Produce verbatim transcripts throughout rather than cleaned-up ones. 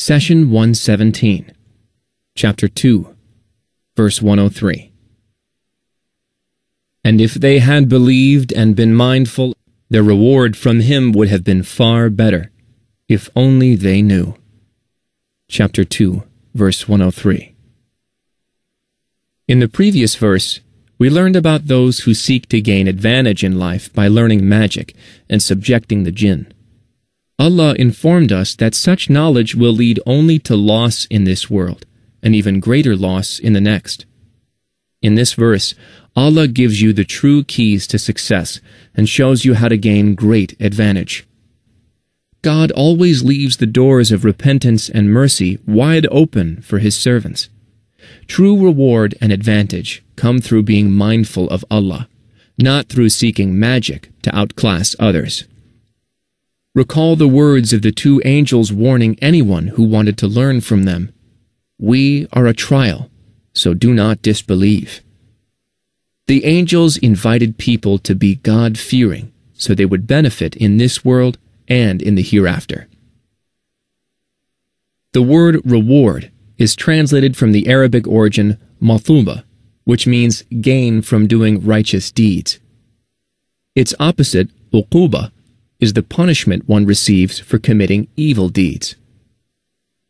Session one seventeen, Chapter two, Verse one oh three. And if they had believed and been mindful, their reward from him would have been far better, if only they knew. Chapter two, Verse one oh three. In the previous verse, we learned about those who seek to gain advantage in life by learning magic and subjecting the jinn. Allah informed us that such knowledge will lead only to loss in this world, and even greater loss in the next. In this verse, Allah gives you the true keys to success and shows you how to gain great advantage. God always leaves the doors of repentance and mercy wide open for His servants. True reward and advantage come through being mindful of Allah, not through seeking magic to outclass others. Recall the words of the two angels warning anyone who wanted to learn from them. We are a trial, so do not disbelieve. The angels invited people to be God-fearing, so they would benefit in this world and in the hereafter. The word reward is translated from the Arabic origin matuba, which means gain from doing righteous deeds. Its opposite, uquba, is the punishment one receives for committing evil deeds.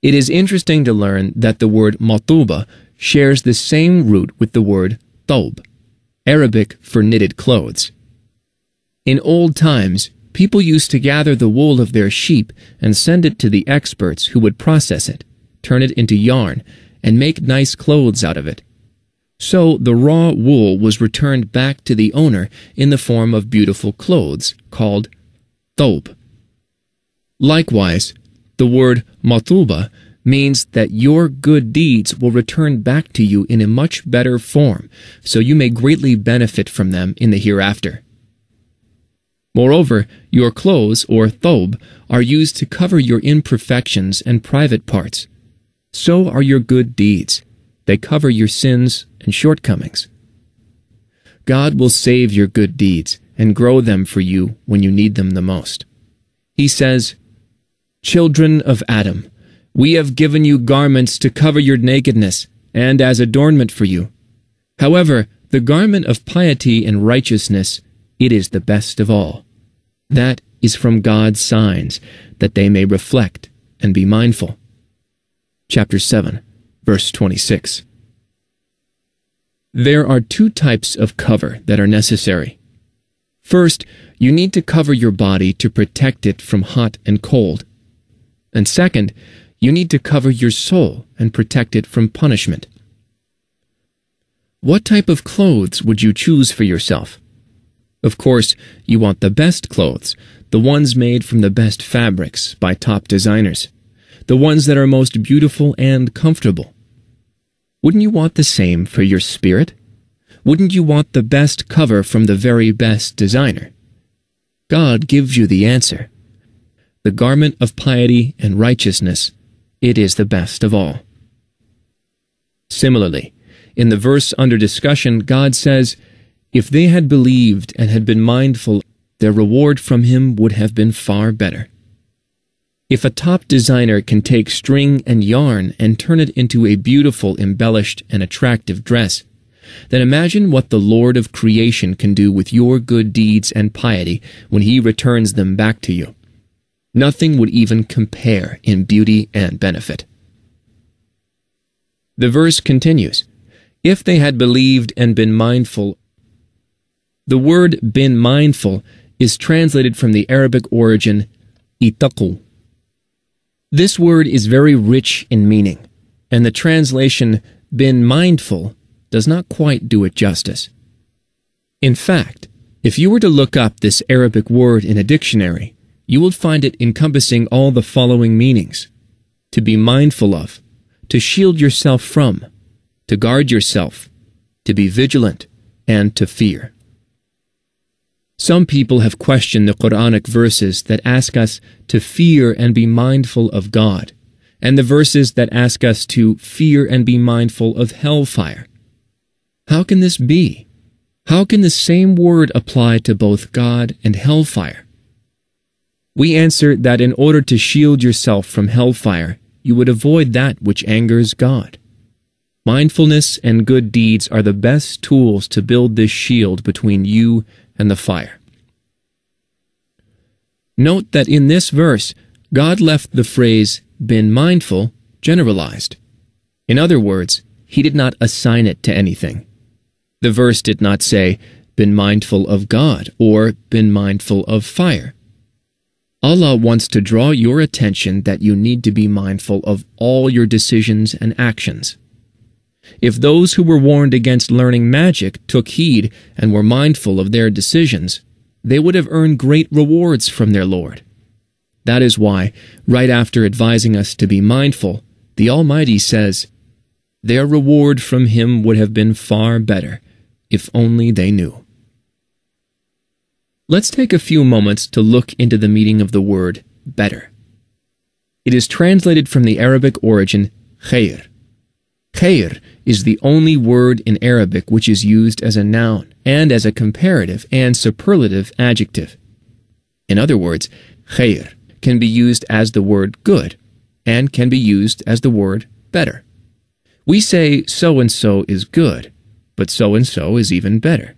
It is interesting to learn that the word matuba shares the same root with the word thobe, Arabic for knitted clothes. In old times, people used to gather the wool of their sheep and send it to the experts who would process it, turn it into yarn, and make nice clothes out of it. So the raw wool was returned back to the owner in the form of beautiful clothes called tawb. Likewise, the word matuba means that your good deeds will return back to you in a much better form, so you may greatly benefit from them in the hereafter. Moreover, your clothes, or thobe, are used to cover your imperfections and private parts. So are your good deeds. They cover your sins and shortcomings. God will save your good deeds and grow them for you when you need them the most. He says, "Children of Adam, we have given you garments to cover your nakedness and as adornment for you. However, the garment of piety and righteousness, it is the best of all. That is from God's signs, that they may reflect and be mindful." Chapter seven, Verse twenty-six. There are two types of cover that are necessary. First, you need to cover your body to protect it from hot and cold. And second, you need to cover your soul and protect it from punishment. What type of clothes would you choose for yourself? Of course, you want the best clothes, the ones made from the best fabrics by top designers, the ones that are most beautiful and comfortable. Wouldn't you want the same for your spirit? Wouldn't you want the best cover from the very best designer? God gives you the answer. The garment of piety and righteousness, it is the best of all. Similarly, in the verse under discussion, God says, "If they had believed and had been mindful, their reward from him would have been far better." If a top designer can take string and yarn and turn it into a beautiful, embellished, and attractive dress, then imagine what the Lord of creation can do with your good deeds and piety when He returns them back to you. Nothing would even compare in beauty and benefit. The verse continues, "If they had believed and been mindful." The word "been mindful" is translated from the Arabic origin, ittaqu. This word is very rich in meaning, and the translation, "been mindful," does not quite do it justice. In fact, if you were to look up this Arabic word in a dictionary, you will find it encompassing all the following meanings: to be mindful of, to shield yourself from, to guard yourself, to be vigilant, and to fear. Some people have questioned the Quranic verses that ask us to fear and be mindful of God, and the verses that ask us to fear and be mindful of hellfire. How can this be? How can the same word apply to both God and hellfire? We answer that in order to shield yourself from hellfire, you would avoid that which angers God. Mindfulness and good deeds are the best tools to build this shield between you and the fire. Note that in this verse, God left the phrase, "been mindful," generalized. In other words, He did not assign it to anything. The verse did not say, "been mindful of God," or "been mindful of fire." Allah wants to draw your attention that you need to be mindful of all your decisions and actions. If those who were warned against learning magic took heed and were mindful of their decisions, they would have earned great rewards from their Lord. That is why, right after advising us to be mindful, the Almighty says, "Their reward from Him would have been far better, if only they knew." Let's take a few moments to look into the meaning of the word better. It is translated from the Arabic origin khayr. Khayr is the only word in Arabic which is used as a noun and as a comparative and superlative adjective. In other words, khayr can be used as the word good and can be used as the word better. We say so-and-so is good, but so-and-so is even better.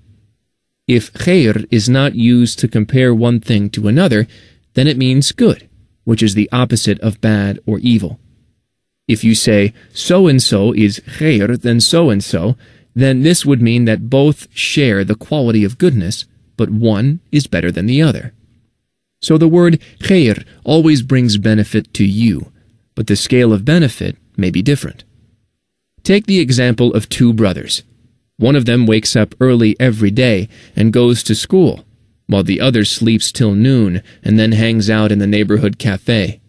If khayr is not used to compare one thing to another, then it means good, which is the opposite of bad or evil. If you say, so-and-so is khayr than so-and-so, then this would mean that both share the quality of goodness, but one is better than the other. So the word khayr always brings benefit to you, but the scale of benefit may be different. Take the example of two brothers. One of them wakes up early every day and goes to school, while the other sleeps till noon and then hangs out in the neighborhood cafe.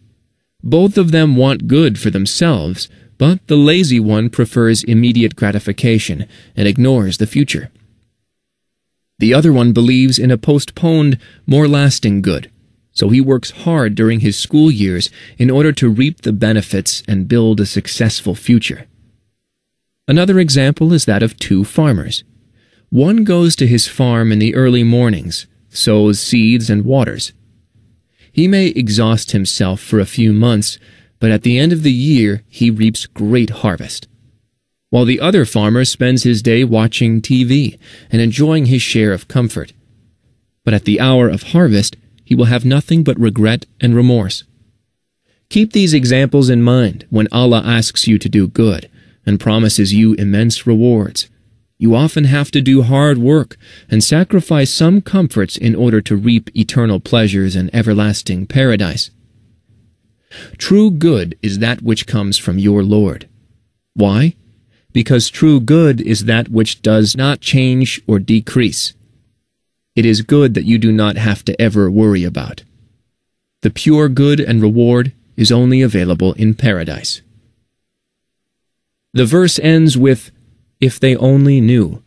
Both of them want good for themselves, but the lazy one prefers immediate gratification and ignores the future. The other one believes in a postponed, more lasting good, so he works hard during his school years in order to reap the benefits and build a successful future. Another example is that of two farmers. One goes to his farm in the early mornings, sows seeds and waters. He may exhaust himself for a few months, but at the end of the year he reaps great harvest, while the other farmer spends his day watching T V and enjoying his share of comfort. But at the hour of harvest, he will have nothing but regret and remorse. Keep these examples in mind when Allah asks you to do good and promises you immense rewards. You often have to do hard work and sacrifice some comforts in order to reap eternal pleasures and everlasting paradise. True good is that which comes from your Lord. Why? Because true good is that which does not change or decrease. It is good that you do not have to ever worry about. The pure good and reward is only available in paradise. The verse ends with, "if they only knew."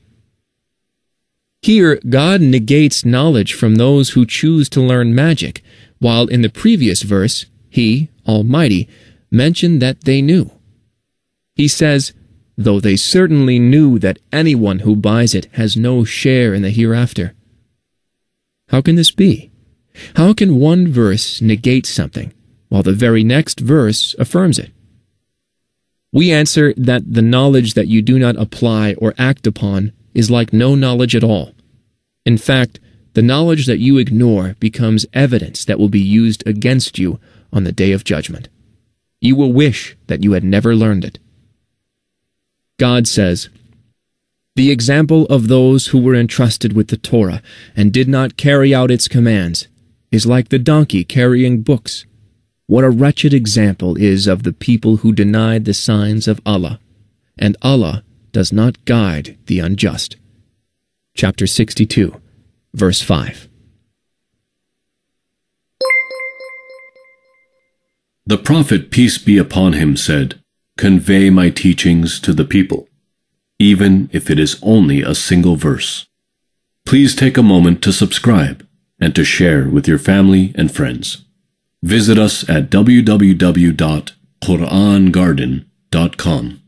Here, God negates knowledge from those who choose to learn magic, while in the previous verse, He, Almighty, mentioned that they knew. He says, "though they certainly knew that anyone who buys it has no share in the hereafter." How can this be? How can one verse negate something, while the very next verse affirms it? We answer that the knowledge that you do not apply or act upon is like no knowledge at all. In fact, the knowledge that you ignore becomes evidence that will be used against you on the day of judgment. You will wish that you had never learned it. God says, "The example of those who were entrusted with the Torah and did not carry out its commands is like the donkey carrying books. What a wretched example is of the people who denied the signs of Allah, and Allah does not guide the unjust." Chapter sixty-two, verse five. The Prophet, peace be upon him, said, "Convey my teachings to the people, even if it is only a single verse." Please take a moment to subscribe and to share with your family and friends. Visit us at w w w dot quran garden dot com.